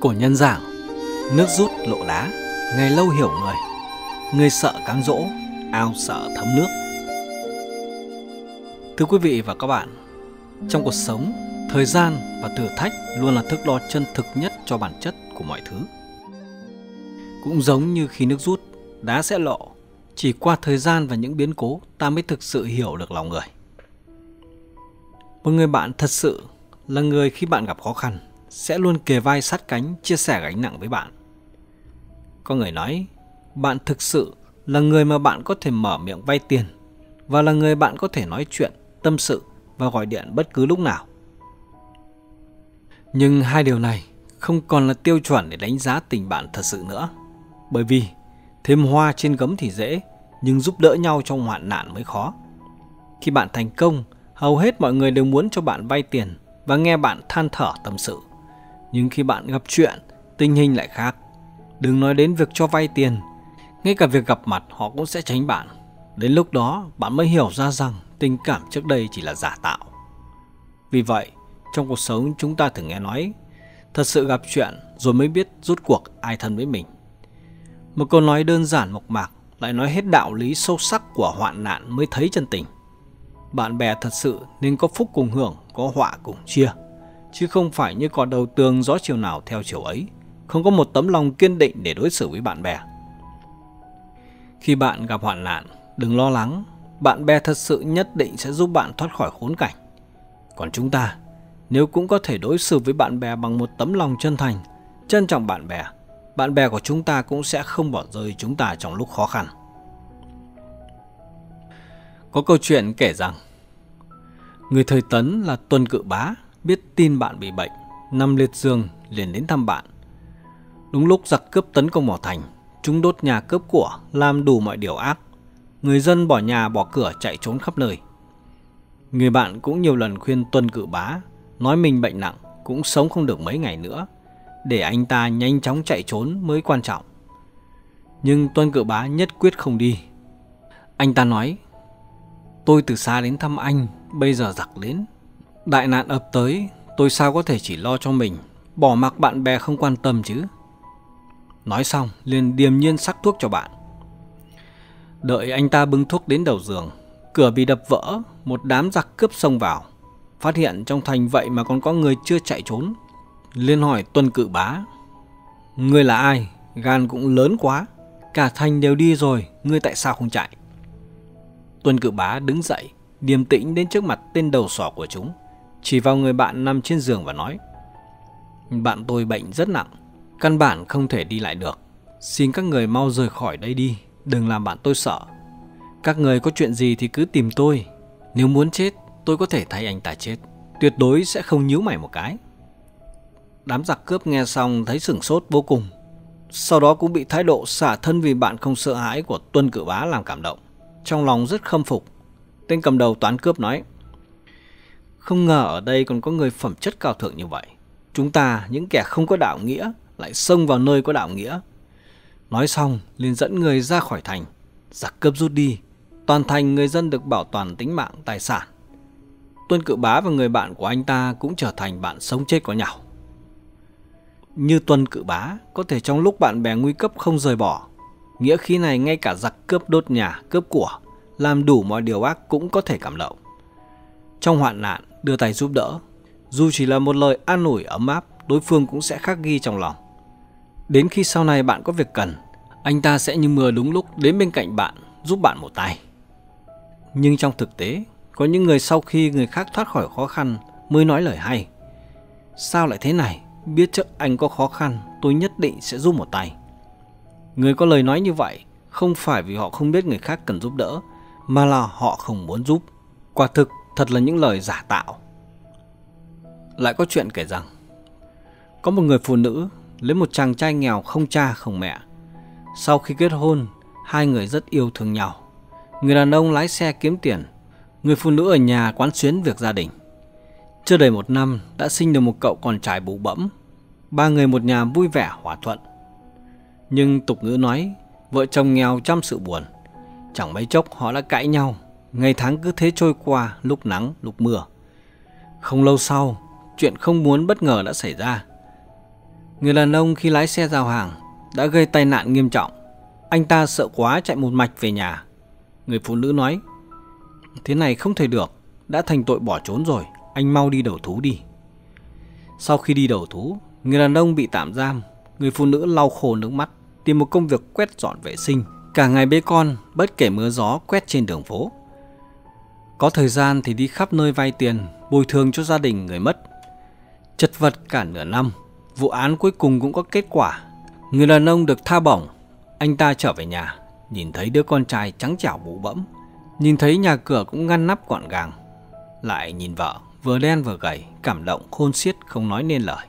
Cổ nhân giảng: nước rút lộ đá, ngày lâu hiểu người. Người sợ cám dỗ, ao sợ thấm nước. Thưa quý vị và các bạn, trong cuộc sống, thời gian và thử thách luôn là thước đo chân thực nhất cho bản chất của mọi thứ. Cũng giống như khi nước rút, đá sẽ lộ. Chỉ qua thời gian và những biến cố, ta mới thực sự hiểu được lòng người. Một người bạn thật sự là người khi bạn gặp khó khăn sẽ luôn kề vai sát cánh, chia sẻ gánh nặng với bạn. Có người nói, bạn thực sự là người mà bạn có thể mở miệng vay tiền, và là người bạn có thể nói chuyện, tâm sự và gọi điện bất cứ lúc nào. Nhưng hai điều này không còn là tiêu chuẩn để đánh giá tình bạn thật sự nữa. Bởi vì thêm hoa trên gấm thì dễ, nhưng giúp đỡ nhau trong hoạn nạn mới khó. Khi bạn thành công, hầu hết mọi người đều muốn cho bạn vay tiền và nghe bạn than thở tâm sự. Nhưng khi bạn gặp chuyện, tình hình lại khác. Đừng nói đến việc cho vay tiền, ngay cả việc gặp mặt họ cũng sẽ tránh bạn. Đến lúc đó, bạn mới hiểu ra rằng tình cảm trước đây chỉ là giả tạo. Vì vậy, trong cuộc sống chúng ta thường nghe nói, thật sự gặp chuyện rồi mới biết rốt cuộc ai thân với mình. Một câu nói đơn giản mộc mạc lại nói hết đạo lý sâu sắc của hoạn nạn mới thấy chân tình. Bạn bè thật sự nên có phúc cùng hưởng, có họa cùng chia, chứ không phải như có đầu tường gió chiều nào theo chiều ấy, không có một tấm lòng kiên định để đối xử với bạn bè. Khi bạn gặp hoạn nạn, đừng lo lắng, bạn bè thật sự nhất định sẽ giúp bạn thoát khỏi khốn cảnh. Còn chúng ta, nếu cũng có thể đối xử với bạn bè bằng một tấm lòng chân thành, trân trọng bạn bè của chúng ta cũng sẽ không bỏ rơi chúng ta trong lúc khó khăn. Có câu chuyện kể rằng, người thời Tấn là Tuân Cự Bá biết tin bạn bị bệnh, nằm liệt giường liền đến thăm bạn. Đúng lúc giặc cướp tấn công vào thành, chúng đốt nhà cướp của, làm đủ mọi điều ác. Người dân bỏ nhà bỏ cửa chạy trốn khắp nơi. Người bạn cũng nhiều lần khuyên Tuân Cự Bá, nói mình bệnh nặng, cũng sống không được mấy ngày nữa, để anh ta nhanh chóng chạy trốn mới quan trọng. Nhưng Tuân Cự Bá nhất quyết không đi. Anh ta nói, tôi từ xa đến thăm anh, bây giờ giặc đến, đại nạn ập tới, tôi sao có thể chỉ lo cho mình, bỏ mặc bạn bè không quan tâm chứ. Nói xong liền điềm nhiên sắc thuốc cho bạn. Đợi anh ta bưng thuốc đến đầu giường, cửa bị đập vỡ, một đám giặc cướp xông vào. Phát hiện trong thành vậy mà còn có người chưa chạy trốn, liền hỏi Tuân Cự Bá, ngươi là ai, gan cũng lớn quá, cả thành đều đi rồi, ngươi tại sao không chạy? Tuân Cự Bá đứng dậy, điềm tĩnh đến trước mặt tên đầu sỏ của chúng, chỉ vào người bạn nằm trên giường và nói, bạn tôi bệnh rất nặng, căn bản không thể đi lại được, xin các người mau rời khỏi đây đi, đừng làm bạn tôi sợ. Các người có chuyện gì thì cứ tìm tôi, nếu muốn chết tôi có thể thay anh ta chết, tuyệt đối sẽ không nhíu mày một cái. Đám giặc cướp nghe xong thấy sửng sốt vô cùng, sau đó cũng bị thái độ xả thân vì bạn không sợ hãi của Tuân Cự Bá làm cảm động, trong lòng rất khâm phục. Tên cầm đầu toán cướp nói, không ngờ ở đây còn có người phẩm chất cao thượng như vậy. Chúng ta, những kẻ không có đạo nghĩa, lại xông vào nơi có đạo nghĩa. Nói xong liền dẫn người ra khỏi thành. Giặc cướp rút đi, toàn thành người dân được bảo toàn tính mạng, tài sản. Tuân Cự Bá và người bạn của anh ta cũng trở thành bạn sống chết có nhau. Như Tuân Cự Bá có thể trong lúc bạn bè nguy cấp không rời bỏ, nghĩa khí này ngay cả giặc cướp đốt nhà, cướp của, làm đủ mọi điều ác cũng có thể cảm động. Trong hoạn nạn đưa tay giúp đỡ, dù chỉ là một lời an ủi ấm áp, đối phương cũng sẽ khắc ghi trong lòng. Đến khi sau này bạn có việc cần, anh ta sẽ như mưa đúng lúc đến bên cạnh bạn, giúp bạn một tay. Nhưng trong thực tế, có những người sau khi người khác thoát khỏi khó khăn mới nói lời hay. Sao lại thế này? Biết trước anh có khó khăn, tôi nhất định sẽ giúp một tay. Người có lời nói như vậy không phải vì họ không biết người khác cần giúp đỡ, mà là họ không muốn giúp. Quả thực thật là những lời giả tạo. Lại có chuyện kể rằng, có một người phụ nữ lấy một chàng trai nghèo không cha không mẹ. Sau khi kết hôn, hai người rất yêu thương nhau. Người đàn ông lái xe kiếm tiền, người phụ nữ ở nhà quán xuyến việc gia đình. Chưa đầy một năm đã sinh được một cậu con trai bụ bẫm. Ba người một nhà vui vẻ hòa thuận. Nhưng tục ngữ nói, vợ chồng nghèo trăm sự buồn. Chẳng mấy chốc họ đã cãi nhau, ngày tháng cứ thế trôi qua, lúc nắng lúc mưa. Không lâu sau, chuyện không muốn bất ngờ đã xảy ra. Người đàn ông khi lái xe giao hàng đã gây tai nạn nghiêm trọng. Anh ta sợ quá chạy một mạch về nhà. Người phụ nữ nói: "Thế này không thể được, đã thành tội bỏ trốn rồi, anh mau đi đầu thú đi." Sau khi đi đầu thú, người đàn ông bị tạm giam. Người phụ nữ lau khô nước mắt, tìm một công việc quét dọn vệ sinh. Cả ngày bế con, bất kể mưa gió, quét trên đường phố. Có thời gian thì đi khắp nơi vay tiền, bồi thường cho gia đình người mất. Chật vật cả nửa năm, vụ án cuối cùng cũng có kết quả. Người đàn ông được tha bổng. Anh ta trở về nhà, nhìn thấy đứa con trai trắng trẻo bụ bẫm, nhìn thấy nhà cửa cũng ngăn nắp gọn gàng. Lại nhìn vợ, vừa đen vừa gầy, cảm động khôn xiết không nói nên lời.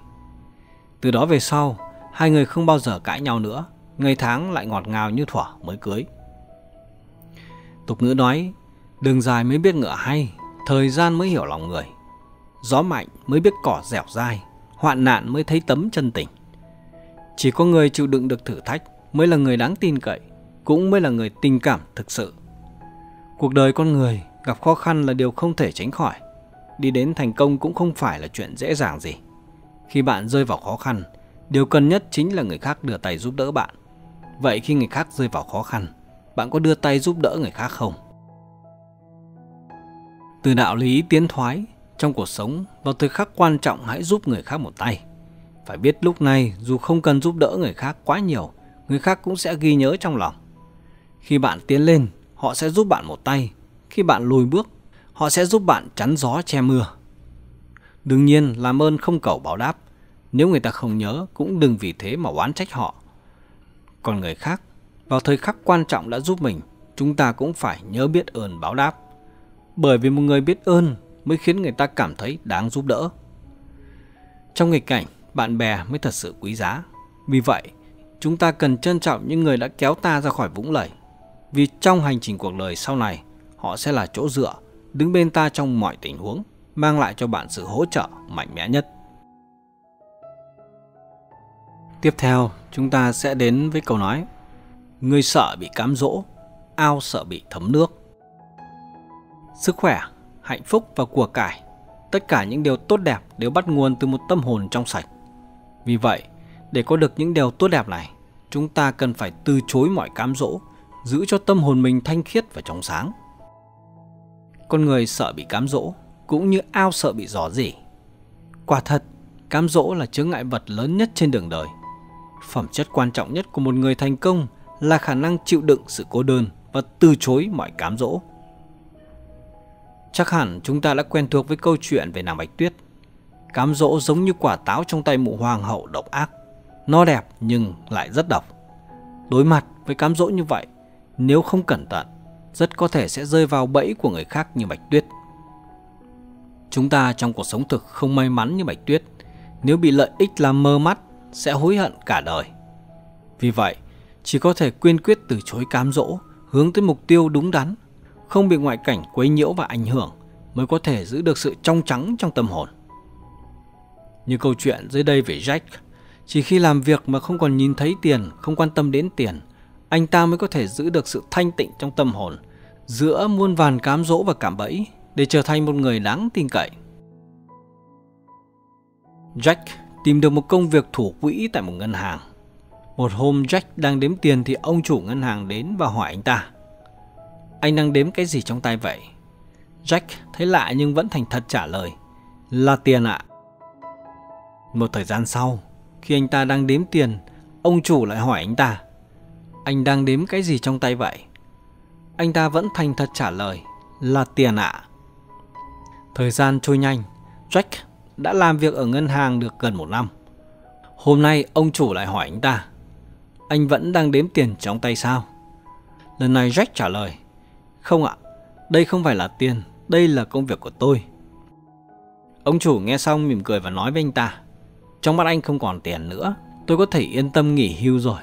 Từ đó về sau, hai người không bao giờ cãi nhau nữa. Ngày tháng lại ngọt ngào như thuở mới cưới. Tục ngữ nói, đường dài mới biết ngựa hay, thời gian mới hiểu lòng người, gió mạnh mới biết cỏ dẻo dai, hoạn nạn mới thấy tấm chân tình. Chỉ có người chịu đựng được thử thách mới là người đáng tin cậy, cũng mới là người tình cảm thực sự. Cuộc đời con người gặp khó khăn là điều không thể tránh khỏi. Đi đến thành công cũng không phải là chuyện dễ dàng gì. Khi bạn rơi vào khó khăn, điều cần nhất chính là người khác đưa tay giúp đỡ bạn. Vậy khi người khác rơi vào khó khăn, bạn có đưa tay giúp đỡ người khác không? Từ đạo lý tiến thoái, trong cuộc sống, vào thời khắc quan trọng hãy giúp người khác một tay. Phải biết lúc này, dù không cần giúp đỡ người khác quá nhiều, người khác cũng sẽ ghi nhớ trong lòng. Khi bạn tiến lên, họ sẽ giúp bạn một tay. Khi bạn lùi bước, họ sẽ giúp bạn chắn gió che mưa. Đương nhiên, làm ơn không cầu báo đáp. Nếu người ta không nhớ, cũng đừng vì thế mà oán trách họ. Còn người khác, vào thời khắc quan trọng đã giúp mình, chúng ta cũng phải nhớ biết ơn báo đáp. Bởi vì một người biết ơn mới khiến người ta cảm thấy đáng giúp đỡ. Trong nghịch cảnh, bạn bè mới thật sự quý giá. Vì vậy, chúng ta cần trân trọng những người đã kéo ta ra khỏi vũng lầy. Vì trong hành trình cuộc đời sau này, họ sẽ là chỗ dựa, đứng bên ta trong mọi tình huống, mang lại cho bạn sự hỗ trợ mạnh mẽ nhất. Tiếp theo, chúng ta sẽ đến với câu nói: người sợ bị cám dỗ, ao sợ bị thấm nước. Sức khỏe, hạnh phúc và của cải, tất cả những điều tốt đẹp đều bắt nguồn từ một tâm hồn trong sạch. Vì vậy, để có được những điều tốt đẹp này, chúng ta cần phải từ chối mọi cám dỗ, giữ cho tâm hồn mình thanh khiết và trong sáng. Con người sợ bị cám dỗ, cũng như ao sợ bị rò rỉ. Quả thật, cám dỗ là chướng ngại vật lớn nhất trên đường đời. Phẩm chất quan trọng nhất của một người thành công là khả năng chịu đựng sự cô đơn và từ chối mọi cám dỗ. Chắc hẳn chúng ta đã quen thuộc với câu chuyện về nàng Bạch Tuyết. Cám dỗ giống như quả táo trong tay mụ hoàng hậu độc ác. Nó đẹp nhưng lại rất độc. Đối mặt với cám dỗ như vậy, nếu không cẩn thận, rất có thể sẽ rơi vào bẫy của người khác như Bạch Tuyết. Chúng ta trong cuộc sống thực không may mắn như Bạch Tuyết. Nếu bị lợi ích làm mơ mắt, sẽ hối hận cả đời. Vì vậy, chỉ có thể kiên quyết từ chối cám dỗ, hướng tới mục tiêu đúng đắn, không bị ngoại cảnh quấy nhiễu và ảnh hưởng, mới có thể giữ được sự trong trắng trong tâm hồn. Như câu chuyện dưới đây về Jack, chỉ khi làm việc mà không còn nhìn thấy tiền, không quan tâm đến tiền, anh ta mới có thể giữ được sự thanh tịnh trong tâm hồn, giữa muôn vàn cám dỗ và cạm bẫy, để trở thành một người đáng tin cậy. Jack tìm được một công việc thủ quỹ tại một ngân hàng. Một hôm Jack đang đếm tiền thì ông chủ ngân hàng đến và hỏi anh ta: "Anh đang đếm cái gì trong tay vậy?" Jack thấy lạ nhưng vẫn thành thật trả lời: "Là tiền ạ." Một thời gian sau, khi anh ta đang đếm tiền, ông chủ lại hỏi anh ta: "Anh đang đếm cái gì trong tay vậy?" Anh ta vẫn thành thật trả lời: "Là tiền ạ." Thời gian trôi nhanh, Jack đã làm việc ở ngân hàng được gần một năm. Hôm nay ông chủ lại hỏi anh ta: "Anh vẫn đang đếm tiền trong tay sao?" Lần này Jack trả lời: "Không ạ, đây không phải là tiền, đây là công việc của tôi." Ông chủ nghe xong mỉm cười và nói với anh ta: "Trong mắt anh không còn tiền nữa, tôi có thể yên tâm nghỉ hưu rồi."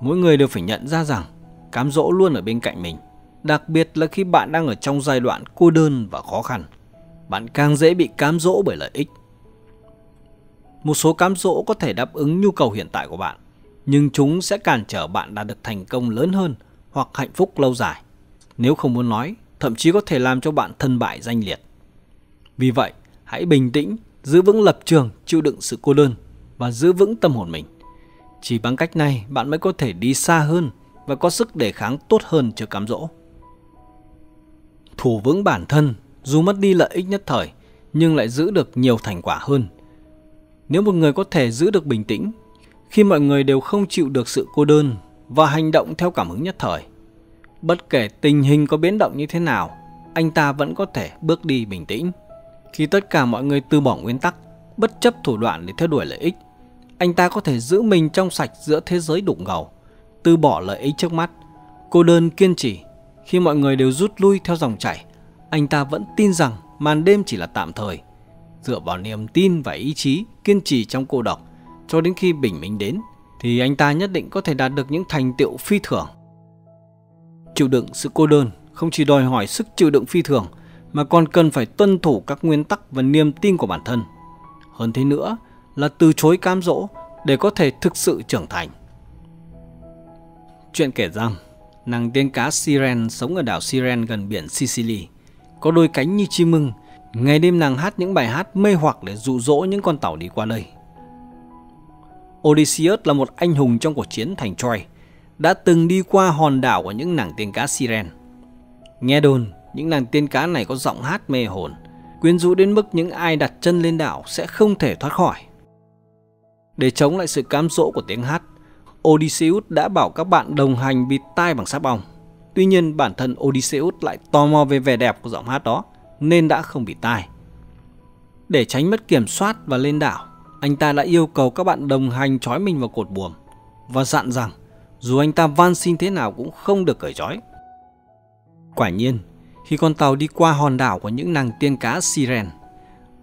Mỗi người đều phải nhận ra rằng cám dỗ luôn ở bên cạnh mình, đặc biệt là khi bạn đang ở trong giai đoạn cô đơn và khó khăn. Bạn càng dễ bị cám dỗ bởi lợi ích. Một số cám dỗ có thể đáp ứng nhu cầu hiện tại của bạn, nhưng chúng sẽ cản trở bạn đạt được thành công lớn hơn hoặc hạnh phúc lâu dài. Nếu không muốn nói, thậm chí có thể làm cho bạn thân bại danh liệt. Vì vậy, hãy bình tĩnh, giữ vững lập trường, chịu đựng sự cô đơn, và giữ vững tâm hồn mình. Chỉ bằng cách này bạn mới có thể đi xa hơn và có sức đề kháng tốt hơn trước cám dỗ. Thủ vững bản thân, dù mất đi lợi ích nhất thời nhưng lại giữ được nhiều thành quả hơn. Nếu một người có thể giữ được bình tĩnh khi mọi người đều không chịu được sự cô đơn và hành động theo cảm hứng nhất thời, bất kể tình hình có biến động như thế nào, anh ta vẫn có thể bước đi bình tĩnh. Khi tất cả mọi người từ bỏ nguyên tắc, bất chấp thủ đoạn để theo đuổi lợi ích, anh ta có thể giữ mình trong sạch giữa thế giới đụng ngầu, từ bỏ lợi ích trước mắt, cô đơn kiên trì. Khi mọi người đều rút lui theo dòng chảy, anh ta vẫn tin rằng màn đêm chỉ là tạm thời, dựa vào niềm tin và ý chí kiên trì trong cô độc cho đến khi bình minh đến, thì anh ta nhất định có thể đạt được những thành tựu phi thường. Chịu đựng sự cô đơn không chỉ đòi hỏi sức chịu đựng phi thường mà còn cần phải tuân thủ các nguyên tắc và niềm tin của bản thân. Hơn thế nữa là từ chối cám dỗ để có thể thực sự trưởng thành. Chuyện kể rằng, nàng tiên cá Siren sống ở đảo Siren gần biển Sicily, có đôi cánh như chim mưng. Ngày đêm nàng hát những bài hát mê hoặc để dụ dỗ những con tàu đi qua đây. Odysseus là một anh hùng trong cuộc chiến thành Troy, đã từng đi qua hòn đảo của những nàng tiên cá Siren. Nghe đồn, những nàng tiên cá này có giọng hát mê hồn, quyến rũ đến mức những ai đặt chân lên đảo sẽ không thể thoát khỏi. Để chống lại sự cám dỗ của tiếng hát, Odysseus đã bảo các bạn đồng hành bịt tai bằng sáp ong. Tuy nhiên bản thân Odysseus lại tò mò về vẻ đẹp của giọng hát đó nên đã không bịt tai. Để tránh mất kiểm soát và lên đảo, anh ta đã yêu cầu các bạn đồng hành trói mình vào cột buồm và dặn rằng dù anh ta van xin thế nào cũng không được cởi trói. Quả nhiên, khi con tàu đi qua hòn đảo của những nàng tiên cá Siren,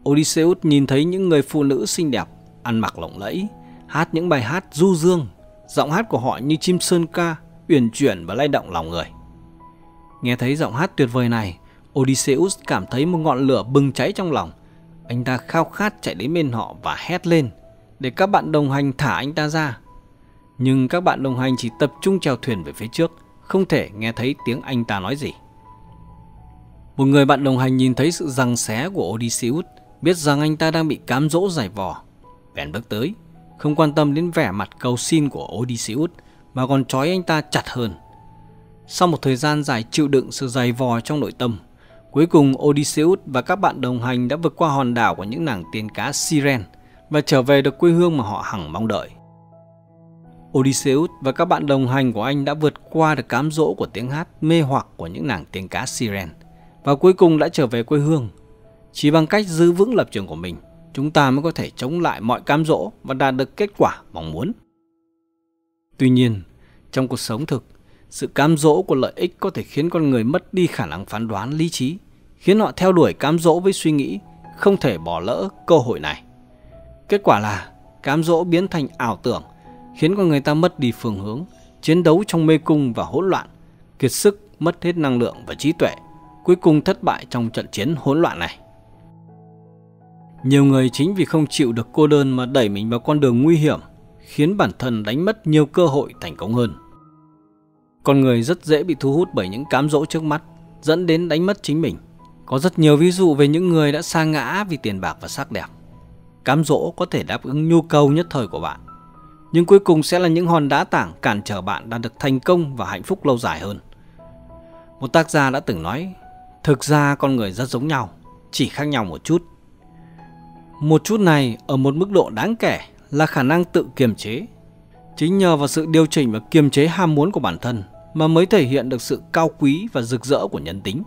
Odysseus nhìn thấy những người phụ nữ xinh đẹp, ăn mặc lộng lẫy, hát những bài hát du dương. Giọng hát của họ như chim sơn ca, uyển chuyển và lay động lòng người. Nghe thấy giọng hát tuyệt vời này, Odysseus cảm thấy một ngọn lửa bừng cháy trong lòng. Anh ta khao khát chạy đến bên họ và hét lên để các bạn đồng hành thả anh ta ra. Nhưng các bạn đồng hành chỉ tập trung chèo thuyền về phía trước, không thể nghe thấy tiếng anh ta nói gì. Một người bạn đồng hành nhìn thấy sự giằng xé của Odysseus, biết rằng anh ta đang bị cám dỗ giày vò, bèn bước tới, không quan tâm đến vẻ mặt cầu xin của Odysseus mà còn trói anh ta chặt hơn. Sau một thời gian dài chịu đựng sự giày vò trong nội tâm, cuối cùng Odysseus và các bạn đồng hành đã vượt qua hòn đảo của những nàng tiên cá Siren và trở về được quê hương mà họ hằng mong đợi. Odysseus và các bạn đồng hành của anh đã vượt qua được cám dỗ của tiếng hát mê hoặc của những nàng tiên cá Siren và cuối cùng đã trở về quê hương. Chỉ bằng cách giữ vững lập trường của mình, chúng ta mới có thể chống lại mọi cám dỗ và đạt được kết quả mong muốn. Tuy nhiên, trong cuộc sống thực, sự cám dỗ của lợi ích có thể khiến con người mất đi khả năng phán đoán lý trí, khiến họ theo đuổi cám dỗ với suy nghĩ không thể bỏ lỡ cơ hội này. Kết quả là cám dỗ biến thành ảo tưởng, khiến con người ta mất đi phương hướng, chiến đấu trong mê cung và hỗn loạn, kiệt sức, mất hết năng lượng và trí tuệ, cuối cùng thất bại trong trận chiến hỗn loạn này. Nhiều người chính vì không chịu được cô đơn mà đẩy mình vào con đường nguy hiểm, khiến bản thân đánh mất nhiều cơ hội thành công hơn. Con người rất dễ bị thu hút bởi những cám dỗ trước mắt, dẫn đến đánh mất chính mình. Có rất nhiều ví dụ về những người đã sa ngã vì tiền bạc và sắc đẹp. Cám dỗ có thể đáp ứng nhu cầu nhất thời của bạn, nhưng cuối cùng sẽ là những hòn đá tảng cản trở bạn đạt được thành công và hạnh phúc lâu dài hơn. Một tác giả đã từng nói, thực ra con người rất giống nhau, chỉ khác nhau một chút. Một chút này ở một mức độ đáng kể là khả năng tự kiềm chế. Chính nhờ vào sự điều chỉnh và kiềm chế ham muốn của bản thân mà mới thể hiện được sự cao quý và rực rỡ của nhân tính.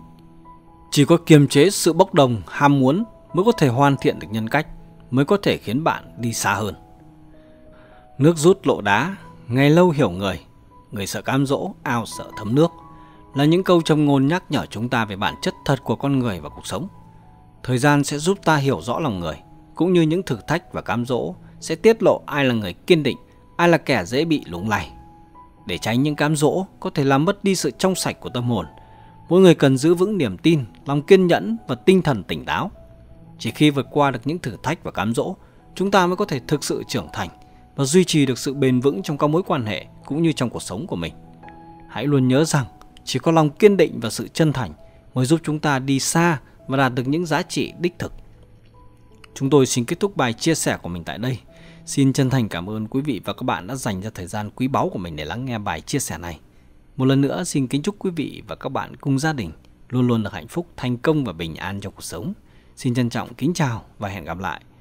Chỉ có kiềm chế sự bốc đồng, ham muốn mới có thể hoàn thiện được nhân cách, mới có thể khiến bạn đi xa hơn. Nước rút lộ đá, ngày lâu hiểu người, người sợ cám dỗ, ao sợ thấm nước là những câu châm ngôn nhắc nhở chúng ta về bản chất thật của con người và cuộc sống. Thời gian sẽ giúp ta hiểu rõ lòng người, cũng như những thử thách và cám dỗ sẽ tiết lộ ai là người kiên định, ai là kẻ dễ bị lung lay. Để tránh những cám dỗ có thể làm mất đi sự trong sạch của tâm hồn, mỗi người cần giữ vững niềm tin, lòng kiên nhẫn và tinh thần tỉnh táo. Chỉ khi vượt qua được những thử thách và cám dỗ, chúng ta mới có thể thực sự trưởng thành và duy trì được sự bền vững trong các mối quan hệ cũng như trong cuộc sống của mình. Hãy luôn nhớ rằng chỉ có lòng kiên định và sự chân thành mới giúp chúng ta đi xa và đạt được những giá trị đích thực. Chúng tôi xin kết thúc bài chia sẻ của mình tại đây. Xin chân thành cảm ơn quý vị và các bạn đã dành ra thời gian quý báu của mình để lắng nghe bài chia sẻ này. Một lần nữa xin kính chúc quý vị và các bạn cùng gia đình luôn luôn được hạnh phúc, thành công và bình an trong cuộc sống. Xin trân trọng kính chào và hẹn gặp lại.